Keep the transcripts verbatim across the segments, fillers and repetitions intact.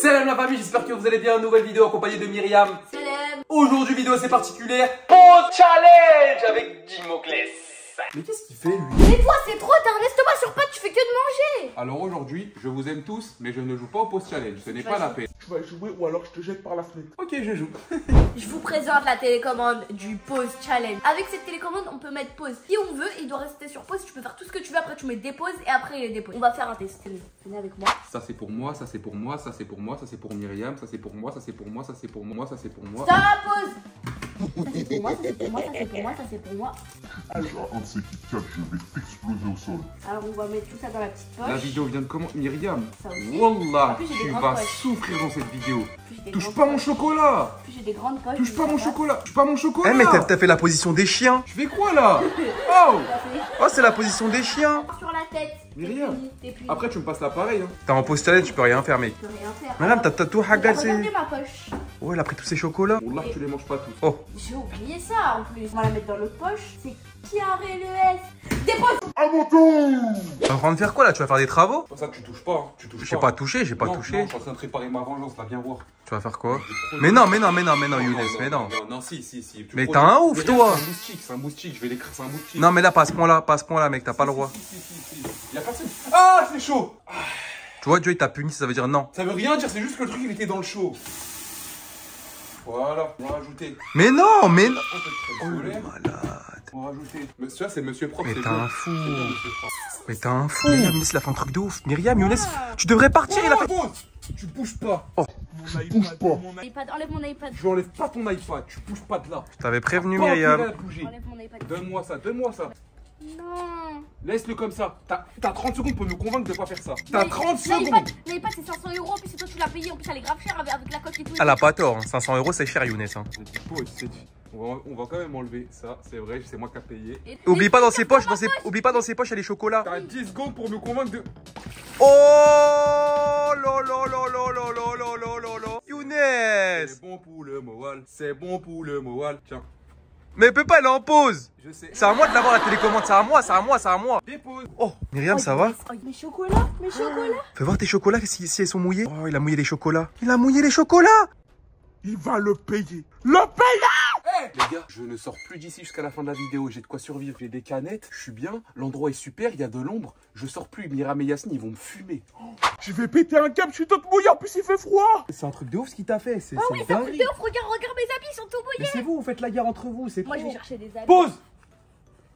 Salam la famille, j'espère que vous allez bien. Nouvelle vidéo accompagnée de Myriam. Salam. Aujourd'hui, vidéo assez particulière. Bon challenge avec Dimoclès. Mais qu'est-ce qu'il fait lui? Mais toi, c'est trop tard, laisse-moi sur patte, tu fais que de manger. Alors aujourd'hui, je vous aime tous, mais je ne joue pas au post challenge, ce n'est pas la paix. Tu vas jouer ou alors je te jette par la fenêtre. Ok, je joue. Je vous présente la télécommande du pause challenge. Avec cette télécommande, on peut mettre pause si on veut, il doit rester sur pause, tu peux faire tout ce que tu veux, après tu mets des pauses et après il dépose. On va faire un test, venez avec moi. Ça c'est pour moi, ça c'est pour moi, ça c'est pour moi, ça c'est pour Myriam, ça c'est pour moi, ça c'est pour moi, ça c'est pour moi, ça c'est pour moi. Ça va, pause. Ça c'est pour moi, ça c'est pour moi, ça c'est pour moi, ça c'est pour moi. Alors, un de ces Kit Kat, je vais t'exploser au sol. Alors, on va mettre tout ça dans la petite poche. La vidéo vient de comment, Myriam? Wallah, tu vas souffrir dans cette vidéo. Touche pas mon chocolat. J'ai des grandes poches. Touche pas mon chocolat. Touche pas mon chocolat. Eh, mais t'as fait la position des chiens. Je fais quoi là? Oh, oh, c'est la position des chiens. Sur la tête. Myriam, après, tu me passes l'appareil. T'es en post-challenge, tu peux rien faire, mec. Tu peux rien faire. Madame, t'as tout hagal, c'est. J'ai ma poche. Ouais, elle a pris tous ses chocolats. Wallah, tu les manges pas tous. Oh. J'ai oublié ça en plus. On va la mettre dans l'autre poche. C'est carré le S. Dépose. À mon tour. Tu vas en train de faire quoi là? Tu vas faire des travaux? C'est ça que tu touches pas. Hein. Tu touches pas. J'ai pas touché, j'ai pas non, touché. Non, je suis en train de préparer ma vengeance, va bien voir. Tu vas faire quoi? Mais non, mais non, mais non, mais non, non Younes, non, mais non. Non, non, si, si, si. Tu mais t'as un ouf, toi. C'est un moustique, c'est un moustique. Je vais l'écrire, c'est un moustique. Non, mais là, pas à ce point-là, pas à ce point-là, mec, t'as pas le droit. Si, si, si, si, si. Y a personne. Ah, c'est chaud. Ah. Tu vois, Dieu, il t'a puni, ça veut dire non. Ça veut rien dire, c'est juste que le truc, il était dans le chaud. Voilà, on va rajouter. Mais non, mais non. Oh, malade. On va rajouter. Mais ça, c'est monsieur propre. Mais t'es un fou. Mais t'es un fou. Myriam, il a fait un truc de ouf. Myriam, Younes, tu devrais partir. Il a fait. Tu bouges pas. Oh, tu bouges pas. Mon iPad, enlève mon iPad. Je n'enlève pas ton iPad. Tu bouges pas de là. Je t'avais prévenu, Myriam. Donne-moi ça, donne-moi ça. Non. Laisse-le comme ça. T'as trente secondes pour me convaincre de ne pas faire ça. T'as trente secondes. Mais pas, c'est cinq cents euros. En plus, toi, tu l'as payé. En plus, elle est grave chère avec la coque et tout. Elle a pas tort. Hein. cinq cents euros, c'est cher, Younes. Hein. On va, on va quand même enlever ça. C'est vrai, c'est moi qui a payé. Et oublie pas dans ses poches. Dans ses... Oublie pas dans ses poches, elle est chocolat. T'as dix secondes pour me convaincre de. Oh lolo lolo lolo lolo lolo lolo. Younes. C'est bon pour le moral. C'est bon pour le moral. Tiens. Mais peut pas, elle est en pause. Je sais. C'est à moi de l'avoir la télécommande, c'est à moi, c'est à moi, c'est à moi. Dépose. Oh, Myriam, ça va? Mes chocolats, mes chocolats. Fais voir tes chocolats si, si ils sont mouillés. Oh, il a mouillé les chocolats. Il a mouillé les chocolats. Il va le payer. Le payer. Hey, les gars, je ne sors plus d'ici jusqu'à la fin de la vidéo. J'ai de quoi survivre. J'ai des canettes, je suis bien. L'endroit est super, il y a de l'ombre. Je sors plus. Myriam et Yacine, ils vont me fumer. Oh. Je vais péter un câble, je suis toute mouillée, en plus il fait froid. C'est un truc de ouf ce qu'il t'a fait, c'est. Ah oui, c'est un truc de ouf, regarde, regarde mes habits, ils sont tout mouillés. C'est vous, vous faites la guerre entre vous, c'est. Moi trop. Je vais chercher des habits. Pause.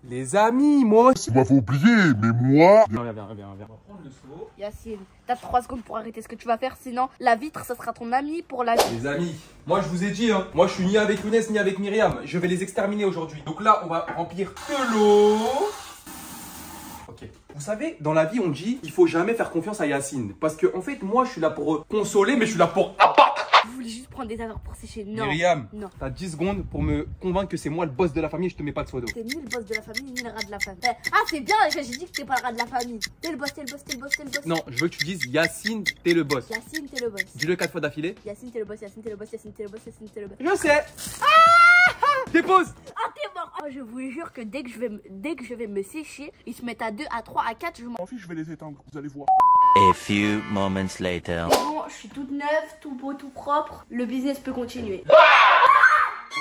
Les amis, moi aussi. Bah faut oublier, mais moi. Viens, viens, viens, viens, viens. On va prendre le seau. Yacine, t'as trois secondes pour arrêter ce que tu vas faire, sinon la vitre, ça sera ton ami pour la vie. Les amis, moi je vous ai dit, hein, moi je suis ni avec Younes ni avec Myriam, je vais les exterminer aujourd'hui. Donc là, on va remplir de l'eau. Vous savez, dans la vie, on dit, il faut jamais faire confiance à Yacine. Parce que, en fait, moi, je suis là pour consoler, mais je suis là pour abattre. Vous voulez juste prendre des affaires pour sécher? Non. Myriam, non. T'as dix secondes pour me convaincre que c'est moi le boss de la famille et je te mets pas de photo. T'es ni le boss de la famille, ni le rat de la famille. Ah, c'est bien, j'ai dit que t'es pas le rat de la famille. T'es le boss, t'es le boss, t'es le boss, t'es le boss. Non, je veux que tu dises Yacine, t'es le boss. Yacine, t'es le boss. Dis-le quatre fois d'affilée. Yacine, t'es le boss, Yacine, t'es le boss, Yacine, t'es le boss, Yacine, t'es le boss. Je sais. Ah, dépose. Ah, t'es mort. Oh, je vous jure que dès que je vais, dès que je vais me sécher, ils se mettent à deux, à trois, à quatre. Je m'en fiche, je vais les éteindre. Vous allez voir. A few moments later. Bon, je suis toute neuve, tout beau, tout propre. Le business peut continuer. Ah,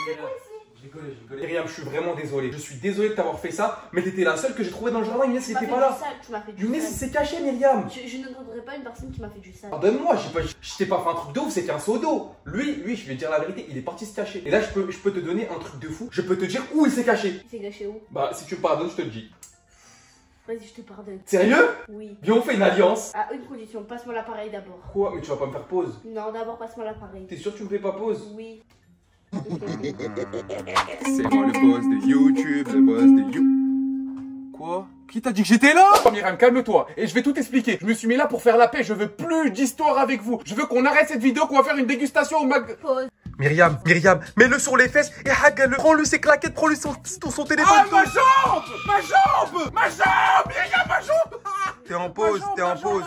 c'est quoi ici? J'ai rigolé, j'ai rigolé. Myriam, je suis vraiment désolé. Je suis désolé de t'avoir fait ça, mais t'étais la seule que j'ai trouvée dans le jardin. Younes, il était pas là. Younes, il s'est caché, Myriam. Je, je ne voudrais pas une personne qui m'a fait du sale. Pardonne-moi, je t'ai pas fait un truc de ouf, c'était un seau d'eau. Lui, lui, je vais te dire la vérité, il est parti se cacher. Et là, je peux, je peux te donner un truc de fou. Je peux te dire où il s'est caché. Il s'est caché où? Bah, si tu me pardonnes, je te le dis. Vas-y, je te pardonne. Sérieux? Oui. Viens, on fait une alliance. À une condition, passe-moi l'appareil d'abord. Quoi? Mais tu vas pas me faire pause? Non, d'abord, passe-moi l'appareil. T'es sûr que tu me fais pas pause? Oui. C'est moi le boss de YouTube, le boss de You. Quoi? Qui t'a dit que j'étais là? Myriam, calme-toi et je vais tout expliquer. Je me suis mis là pour faire la paix, je veux plus d'histoire avec vous. Je veux qu'on arrête cette vidéo, qu'on va faire une dégustation au mag... Pause. Myriam, Myriam, mets-le sur les fesses et hague-le. Prends-le ses claquettes, prends-le son, son téléphone. Ah, ma jambe, ma jambe, ma jambe, Myriam, ma jambe. T'es en pause, t'es en pause.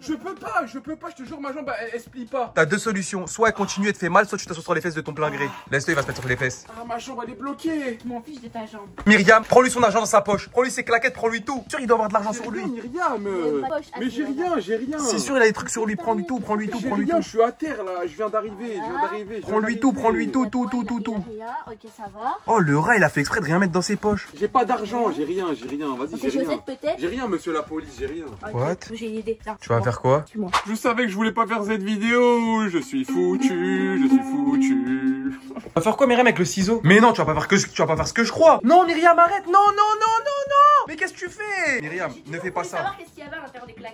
Je peux pas, je peux pas, je te jure, ma jambe, elle, elle se plie pas. T'as deux solutions, soit elle continue et te fait mal, soit tu t'assois sur les fesses de ton plein gré. Laisse-le, il va se mettre sur les fesses. Ah, ma jambe, elle est bloquée. Je m'en fiche de ta jambe. Myriam, prends-lui son argent dans sa poche, prends-lui ses claquettes, prends-lui tout. Sûr, il doit avoir de l'argent sur lui. Myriam, euh... mais j'ai rien, j'ai rien. C'est sûr, il a des trucs sur lui, prends-lui tout, prends-lui tout, prends-lui tout. Je suis à terre là, je viens d'arriver, je viens d'arriver. Prends-lui tout, prends-lui tout, tout, tout, tout, tout. Ok, ça va. Oh, le rat, il a fait exprès de rien mettre dans ses poches. J'ai pas d'argent, j'ai rien, j'ai rien. Vas-y, j'ai rien. J'ai rien, monsieur la police, j'ai rien. What ? J'ai une idée. Tu vas faire quoi ? Je savais que je voulais pas faire cette vidéo. Je suis foutu, je suis foutu. Tu vas faire quoi, Myriam, avec le ciseau ? Mais non, tu vas pas faire que je... tu vas pas faire ce que je crois. Non, Myriam, arrête. Non, non, non, non, non. Mais qu'est-ce que tu fais ? Myriam, ne fais pas ça.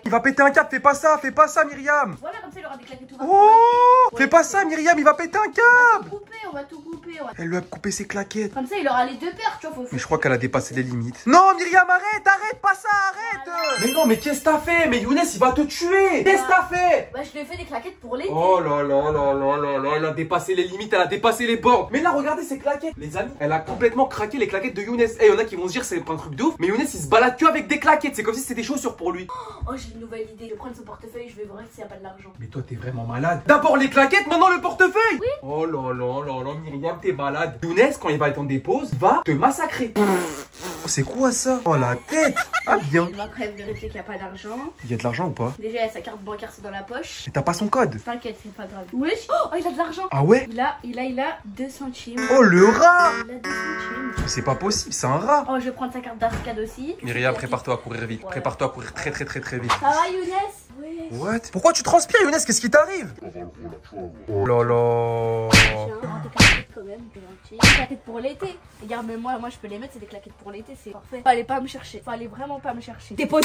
Il va péter un câble, fais pas ça, fais pas ça, Myriam. Ouais, mais comme ça, il aura des claques et tout. Oh ! Fais pas ça, Myriam, il va péter un câble. On va tout couper, on va... Elle lui a coupé ses claquettes. Comme ça, il aura les deux paires, tu vois. Faut... Mais je crois qu'elle a dépassé les limites. Non, Myriam, arrête, arrête, pas ça, arrête. Ah, mais non, mais qu'est-ce que t'as fait? Mais Younes, il va te tuer. Qu'est-ce que t'as fait? Bah, je lui ai fait des claquettes pour les... Oh là là là là là là, elle a dépassé les limites, elle a dépassé les bornes. Mais là, regardez ses claquettes, les amis. Elle a complètement craqué les claquettes de Younes. Eh, hey, y en a qui vont se dire, c'est pas un truc de ouf. Mais Younes, il se balade que avec des claquettes. C'est comme si c'était des chaussures pour lui. Oh, j'ai une nouvelle idée. Je vais prendre son portefeuille, je vais voir s'il y a pas de l'argent. Mais toi, t'es vraiment malade. D'abord les claquettes, maintenant le portefeuille. Oui. Oh là là là. Oh non, Myriam, t'es malade. Younes, quand il va attendre des pauses, va te massacrer. C'est quoi ça? Oh la tête. Ah bien. Il va quand même vérifier qu'il n'y a pas d'argent. Il y a de l'argent ou pas? Déjà, il y a sa carte bancaire, c'est dans la poche. Mais t'as pas son code? T'inquiète, c'est pas grave. Wesh. Oh, il a de l'argent. Ah ouais? Il a, il a, il a deux centimes. Oh le rat. Il a deux centimes. C'est pas possible, c'est un rat. Oh, je vais prendre sa carte d'arcade aussi. Myriam, prépare-toi à courir vite. Ouais. Prépare-toi à courir très très très très vite. Ça va, Younes? Ouais. What? Pourquoi tu transpires, Younes? Qu'est-ce qui t'arrive? Oh là là. Quand même, des claquettes pour l'été. Regarde, mais moi, moi je peux les mettre, c'est des claquettes pour l'été, c'est parfait. Fallait pas me chercher, fallait vraiment pas me chercher. Dépose.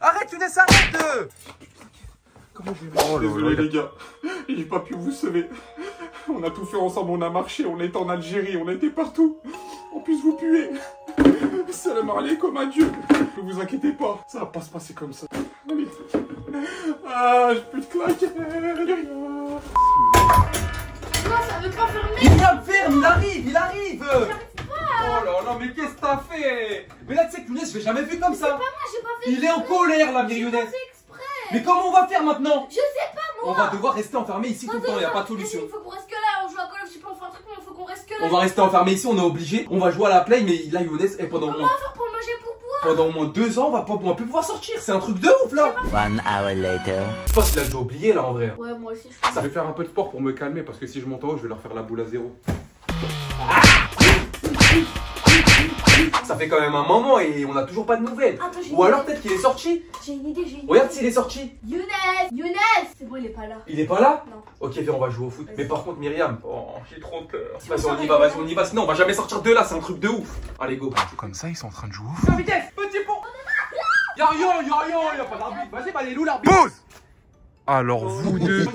Arrête, Younes, arrête. Comment je vais mettre... Oh, désolé les gars, j'ai pas pu vous sauver. On a tout fait ensemble, on a marché, on était en Algérie, on était partout. En plus, vous puez. Salam alaikum, adieu. Ne vous inquiétez pas, ça va pas se passer comme ça. Allez. Ah, j'ai plus de claquettes. Myriam, ferme, il arrive, il arrive. J'arrive pas. Oh là là, mais qu'est-ce que t'as fait? Mais là, tu sais que Younes, je l'ai jamais vu comme mais ça. C'est pas moi, j'ai pas fait. Il est en colère là, Myriam. Younes. Mais comment on va faire maintenant? Je sais pas, moi. On va devoir rester enfermé ici non, tout le temps, il n'y a pas de solution. Il faut qu'on reste que là, on joue à Call of Duty, on fait un truc, mais il faut qu'on reste que là. On va rester enfermé ici, on est obligé. On va jouer à la play, mais là, Younes, et pendant comment on va faire pour manger pour boire? Pendant au moins deux ans, on va pas on va plus pouvoir sortir. C'est un truc de ouf là. One hour later. Je pense qu'il a déjà oublié là en vrai. Ouais, moi aussi. Je, ça, je vais faire un peu de sport pour me calmer parce que si je monte en haut, je vais leur faire la boule à zéro. Ah, ça fait quand même un moment et on a toujours pas de nouvelles. Attends, ou alors peut-être qu'il est sorti. J'ai une idée, j'ai une idée. Regarde s'il est sorti. Younes, Younes. C'est bon, il est pas là. Il est pas là? Non. Ok, viens, on va jouer au foot. Mais par contre, Myriam, oh, j'ai trop peur. Vas-y, on y va, vas-y, on y va. Sinon, on va jamais sortir de là, c'est un truc de ouf. Allez, go. Comme ça, ils sont en train de jouer au foot. Petit pont. Y'a rien, y'a rien, y'a pas d'arbitre. Vas-y, bah, les loups, l'arbitre. Pause. Alors vous deux,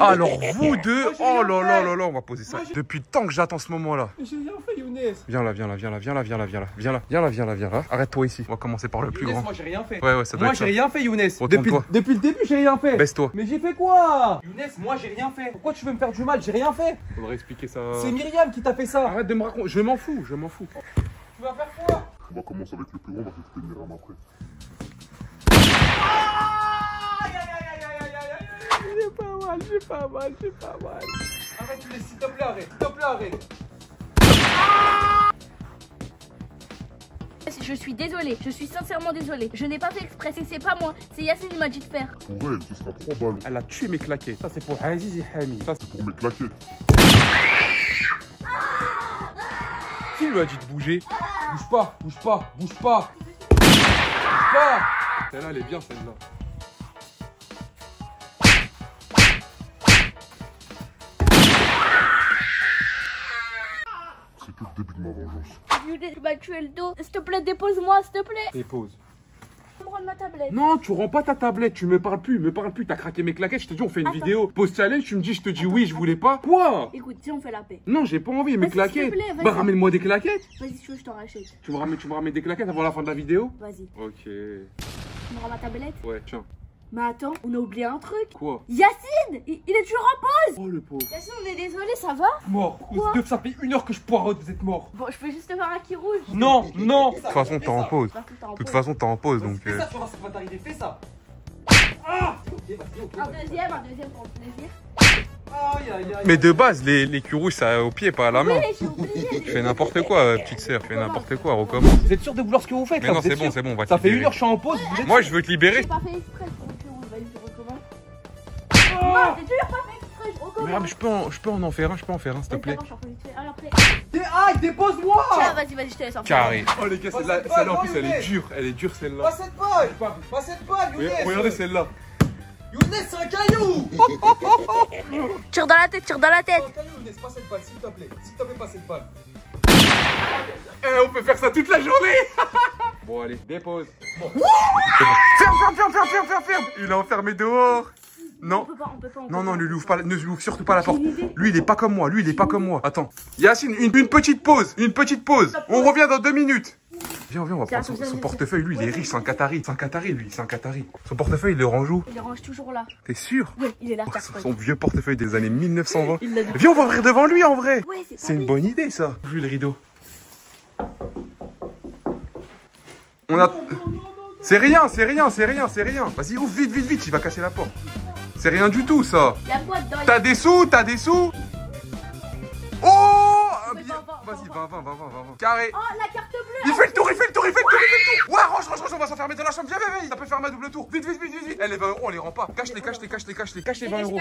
alors vous deux, oh là là là là, on va poser ça. Depuis le temps que j'attends ce moment là. J'ai rien fait, Younes. Viens là, viens là, viens là, viens là, viens là, viens là, viens là, viens là, viens là, viens là. Arrête-toi ici. On va commencer par le plus grand. Moi j'ai rien fait. Ouais ouais, ça doit être ça. Moi j'ai rien fait, Younes. Depuis depuis le début j'ai rien fait. Baisse-toi. Mais j'ai fait quoi? Younes, moi j'ai rien fait. Pourquoi tu veux me faire du mal? J'ai rien fait. Faudrait expliquer ça. C'est Myriam qui t'a fait ça. Arrête de me raconter. Je m'en fous, je m'en fous. Tu vas faire quoi? On va commencer avec le plus grand, on va s'occuper de Myriam après. J'ai pas mal, j'ai pas mal, j'ai pas mal. Arrête, tu laisses, s'il te plaît, arrête, s'il te plaît, arrête. Ah, je suis désolée, je suis sincèrement désolée. Je n'ai pas fait exprès, c'est pas moi, c'est Yacine qui m'a dit de faire. Ouais, ce sera trois balles. Elle a tué mes claquettes. Ça, c'est pour Aziz et Hamid. Ça, c'est pour mes claquettes. Ah, qui lui a dit de bouger? Ah, bouge pas, bouge pas, bouge pas. Bouge pas. Celle-là, elle est bien, celle-là. Début de ma vengeance. Younes, tu m'as tué le dos. S'il te plaît, dépose-moi, s'il te plaît. Dépose. Je vais me rendre ma tablette. Non, tu rends pas ta tablette. Tu me parles plus, me parles plus. T'as craqué mes claquettes. Je te dis, on fait une... Attends. Vidéo. Post challenge, tu me dis, je te dis oui, je voulais pas. Quoi? Écoute, si on fait la paix. Non, j'ai pas envie, mes claquettes. Plaît, bah, ramène-moi des claquettes. Vas-y, si tu veux, je t'en rachète. Tu me ramènes, tu me ramènes des claquettes avant la fin de la vidéo? Vas-y. Ok. Tu me rends ma tablette? Ouais, tiens. Mais attends, on a oublié un truc. Quoi? Yacine, il, il est toujours en pause. Oh le pauvre. Yacine, on est désolé, ça va? Mort. Quoi? Ça fait une heure que je poireaute, vous êtes mort. Bon, je peux juste voir un qui rouge. Non, non. De toute façon, t'es en pause. De toute façon, t'es en pause, donc. Fais ça, tu vois, ça va t'arriver, fais ça. Ah okay, bah, okay, bah, un deuxième, un deuxième pour le plaisir. Oh, yeah, yeah, yeah. Mais de base, les, les culs rouges, ça au pied, pas à la main. Oui, tu fais n'importe quoi, petite sœur, tu fais n'importe quoi, recommence. Vous êtes sûr de vouloir ce que vous faites? Mais là, non, c'est bon, c'est bon, on va te libérer. Ça fait une heure, je suis en pause. Ouais, moi, je veux te libérer. J'ai pas fait exprès, je vais te recommencer. Oh non, j'ai toujours pas fait exprès, je recommence. Merde, je peux en, je peux en, en faire un, je peux en faire un, s'il te plaît. Ah, dépose-moi! Tiens, vas-y, vas-y, je te laisse en faire. Carré. Oh les gars, celle-là en plus, elle est dure, elle est dure celle-là. Pas cette balle, pas cette balle, Younes. Regardez celle-là. Younes, c'est un caillou! Tire dans la tête, tire dans la tête! Oh, caillou, Younes, pas cette balle, s'il te plaît. S'il te plaît, pas cette balle. Eh, on peut faire ça toute la journée! Bon, allez, dépose. Bon. Ferme, ferme, ferme, ferme, ferme, ferme, ferme! Il est enfermé dehors! Non, on peut pas, on peut pas, on peut non, non, ne lui ouvre pas, ne lui ouvre surtout pas la porte. Lui, il est pas comme moi, lui, il est pas comme moi. Attends, Yacine, une, une petite pause, une petite pause. On revient dans deux minutes. Viens, viens, on va prendre son, son portefeuille. Lui, il est riche, c'est un Qatari. C'est un Qatari, lui, c'est un Qatari. Son portefeuille, il le range où? Il le range toujours là. T'es sûr? Oui, il est là. Oh, son, son vieux portefeuille des années mille neuf cent vingt. Viens, on va ouvrir devant lui en vrai. Ouais, c'est une bonne idée, ça. Vu le rideau. On a. C'est rien, c'est rien, c'est rien, c'est rien. Vas-y, ouvre vite, vite, vite, il va casser la porte. C'est rien du tout ça. T'as des sous, t'as des sous. Oh bien... Vas-y, va, va, va, va, va. Carré. Oh, la carte bleue. Il fait le tour, il fait le tour, il fait le tour, il fait le tour. Ouais, range, range, range, on va s'enfermer dans la chambre. Viens, viens, viens, ça peut faire un double tour. Vite, vite, vite, vite, vite. Eh, les vingt euros, on les rend pas. Cache-les, cache-les, cache-les, cache-les, cache-les vingt euros.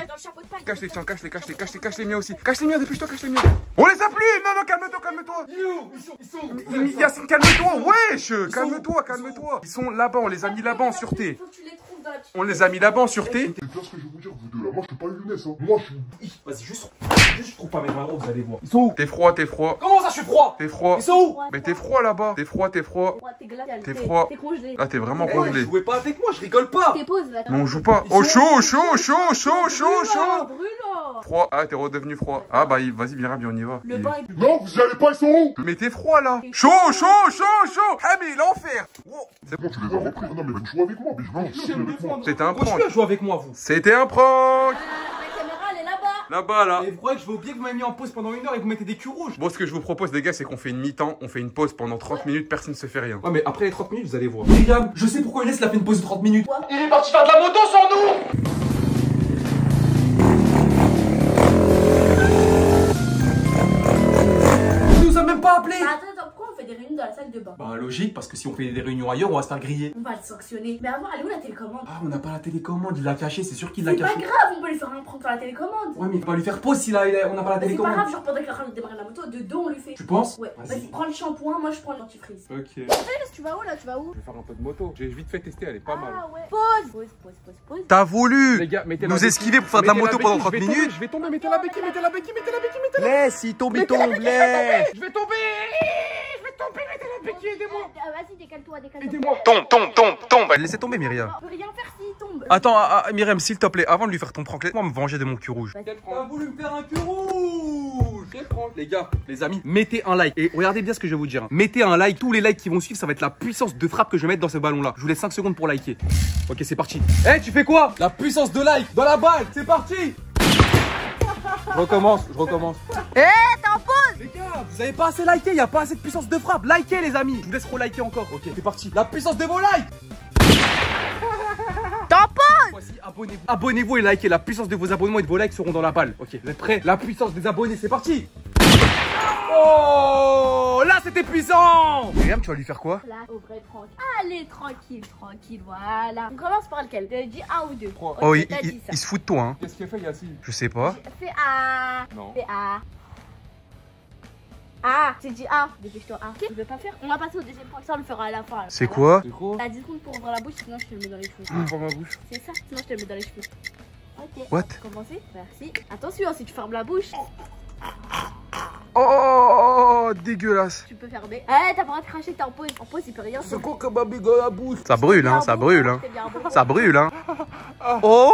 Cache-les, tiens, cache-les, cache-les, cache-les, cache-les miens aussi. Cache-les miens, dépêche-toi, cache-les miens. On les a plus. Non, non, calme-toi, calme-toi. Yacine, calme-toi, wesh. Calme-toi, calme-toi. Ils sont là-bas, on les a mis là-bas en sûreté. On les a mis là-bas en sûreté. C'est bien ce que je vais vous dire, vous deux là. Moi je suis pas Younes, hein. Moi je suis. Vas-y, juste. Juste, je trouve pas mes vingt euros, vous allez voir. Ils sont où? T'es froid, t'es froid. Comment ça, je suis froid? T'es froid. Ils sont où? Mais t'es froid là-bas. T'es froid, t'es froid. T'es froid. T'es congelé. Ah, t'es vraiment congelé. Jouez pas avec moi, je rigole pas. T'es pause là. Non, on joue pas. Oh, chaud, chaud, chaud, chaud, chaud, chaud. Froid. Ah, t'es redevenu froid. Ah, bah vas-y, viens, viens, on y va. Le bain est... Non, vous y allez pas, ils sont où? Mais t'es froid là. Chaud, chaud, chaud, chaud. Ah, mais l'enfer. C'est bon, tu les as repris. Non, mais joue avec moi, mais c'était un prank. Jouez avec moi, vous. C'était un prank. Là-bas, là. Et vous croyez que je vais oublier que vous m'avez mis en pause pendant une heure et que vous mettez des culs rouges? Bon, ce que je vous propose, les gars, c'est qu'on fait une mi-temps, on fait une pause pendant trente minutes, personne ne se fait rien. Ouais, mais après les trente minutes, vous allez voir. William, je sais pourquoi il laisse la peine de pause de trente minutes. What? Il est parti faire de la moto sans nous! Il nous a même pas appelé! Attends, attends, pourquoi on fait des réunions dans la salle de bain? Bah, logique, parce que si on fait des réunions ailleurs, on va se faire griller. On va le sanctionner. Mais avant, elle est où la télécommande? Ah, on n'a pas la télécommande, il l'a cachée, c'est sûr qu'il l'a cachée. C'est pas grave, on peut lui faire un prank dans la télécommande. Ouais, mais on va lui faire pause si là, on n'a pas la télécommande. C'est pas grave, genre pendant qu'il est en train de démarrer la moto, dedans on lui fait. Tu penses? Ouais, vas-y, vas prends le shampoing, moi je prends l'antifreeze. Ok. Hey, tu vas où là? Tu vas où? Je vais faire un peu de moto. J'ai vite fait tester, elle est pas ah, mal. Ah ouais. Pause! Pause, pause, pause, pause. T'as voulu les gars, nous esquiver pour faire de la moto pendant trente minutes. Je vais tomber, mettez la béquille, mettez la béquille, mettez la béquille, mettez la béquille. Laisse, il tombe, il tombe, laisse. Je vais tomber. Je vais tomber, mettez la béquille, aidez-moi. Vas-y, décale-toi, décale-toi. Aidez-moi. Tombe, tombe, tombe, tombe. Laissez tomber, Myriam. On peut rien faire s'il tombe. Attends, Myriam, s'il te plaît, avant de lui faire ton prank, laisse-moi me venger de mon cul rouge. T'as voulu me faire un cul rouge. Les gars, les amis, mettez un like. Et regardez bien ce que je vais vous dire. Mettez un like. Tous les likes qui vont suivre, ça va être la puissance de frappe que je vais mettre dans ce ballon là. Je vous laisse cinq secondes pour liker. Ok, c'est parti. Eh, hey, tu fais quoi? La puissance de like dans la balle. C'est parti. Je recommence, je recommence. Eh, hey, t'es en pause. Les gars, vous avez pas assez liké, y a pas assez de puissance de frappe. Likez les amis. Je vous laisse reliker encore. Ok, c'est parti. La puissance de vos likes. T'es en pause. Voici, abonnez-vous. Abonnez-vous et likez. La puissance de vos abonnements et de vos likes seront dans la balle. Ok, vous êtes prêts? La puissance des abonnés, c'est parti. Oh, là c'était puissant. Myriam, tu vas lui faire quoi? Là, au vrai prank. Allez, tranquille, tranquille, voilà. On commence par lequel? Tu dis un ou deux. Trois. Oh, okay, il, il, il se fout de toi, hein. Qu'est-ce qu'il a fait, Yacine? Je sais pas. Fais A. Non. Fais A. Ah, j'ai dit A, dépêche-toi A. Je vais pas faire, on va passer au deuxième point, ça on le fera à la fin. C'est quoi? T'as dix secondes pour ouvrir la bouche, sinon je te le mets dans les cheveux. Ouvre ma bouche. C'est ça, sinon je te le mets dans les cheveux. Ok. What? Commencez. Merci. Attention, si tu fermes la bouche. Oh, oh, oh, dégueulasse. Tu peux fermer. Eh, t'as pas craché, t'es en pause. En pause, il peut rien. C'est quoi que ma big la bouche? Ça brûle, hein, ça brûle, hein. Ça brûle, hein. Oh!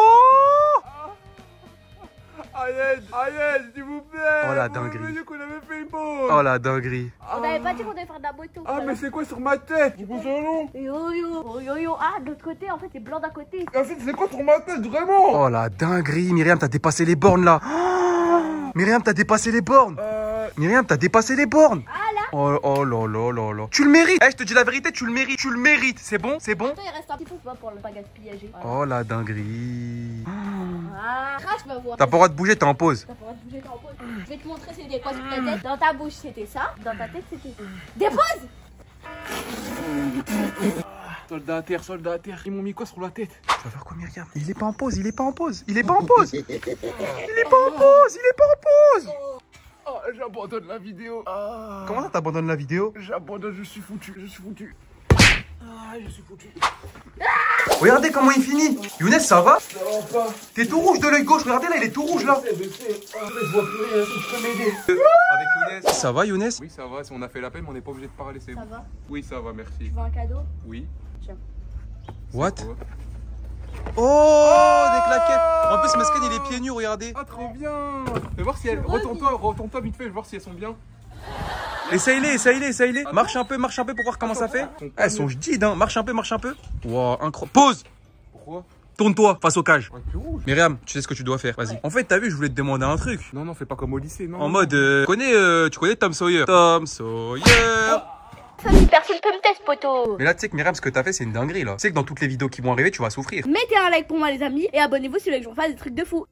Aïe, l'aide! À l'aide, s'il vous plaît! Oh la dinguerie! Qu'on avait fait une pause! Oh la dinguerie! On n'avait pas dit qu'on devait faire de la moto! Ah, mais c'est quoi sur ma tête? Tu penses à non? Yo yo! Oh yo yo! Ah, de l'autre côté, en fait, c'est blanc d'un côté! En fait, c'est quoi sur ma tête, vraiment? Oh la dinguerie! Myriam, t'as dépassé les bornes là! Myriam, t'as dépassé les bornes! Euh. Myriam, t'as dépassé les bornes! Oh, oh là là là là. Tu le mérites. Eh, hey, je te dis la vérité, tu le mérites. Tu le mérites. C'est bon, c'est bon. Il reste un petit peu pour le pas gaspiller. Voilà. Oh la dinguerie. Ah, crache, voir. T'as pas le droit de bouger, t'es en pause. T'as pas le droit de bouger, t'es en pause. Je vais te montrer c'était quoi sur ta tête. Dans ta bouche, c'était ça. Dans ta tête, c'était. Dépose. Soldat à terre, soldat à terre, ils m'ont mis quoi sur la tête? Tu vas faire quoi, Myriam? Il est pas en pause, il est pas en pause, il est pas en pause. Il est pas en pause, il est pas en pause. Oh, j'abandonne la vidéo. Ah. Comment ça t'abandonnes la vidéo? J'abandonne, je suis foutu, je suis foutu. Ah, je suis foutu. Ah, regardez comment il finit. Younes, ça va? Ça va pas. T'es tout rouge de l'œil gauche, regardez là, il est tout rouge là. Je sais, je sais. Ah, je vois plus rien, je peux m'aider. Avec Younes. Ça va, Younes? Oui, ça va, si on a fait la peine, mais on n'est pas obligé de parler, c'est bon. Ça va? Oui, ça va, merci. Tu veux un cadeau? Oui. Tiens. What? Oh, oh, des claquettes. En plus, Mascan, il est pieds nus, regardez. Ah, trop bien. Fais voir si elles... Retourne-toi, retourne-toi vite fait, je vais voir si elles sont bien. Essaye-les, essaye-les, essaye-les. Marche un peu, marche un peu pour voir comment ça fait. Elles sont jdides, hein. Marche un peu, marche un peu. Wow, incroyable. Pause. Pourquoi? Tourne-toi face au cage. Myriam, tu sais ce que tu dois faire, vas-y. En fait, t'as vu, je voulais te demander un truc. Non, non, fais pas comme au lycée, non. En mode, euh, connais, euh, tu connais Tom Sawyer? Tom Sawyer. Personne peut me tester, poteau. Mais là, tu sais que Myriam, ce que t'as fait, c'est une dinguerie là. Tu sais que dans toutes les vidéos qui vont arriver, tu vas souffrir. Mettez un like pour moi, les amis, et abonnez-vous si vous voulez que je vous fasse des trucs de fou.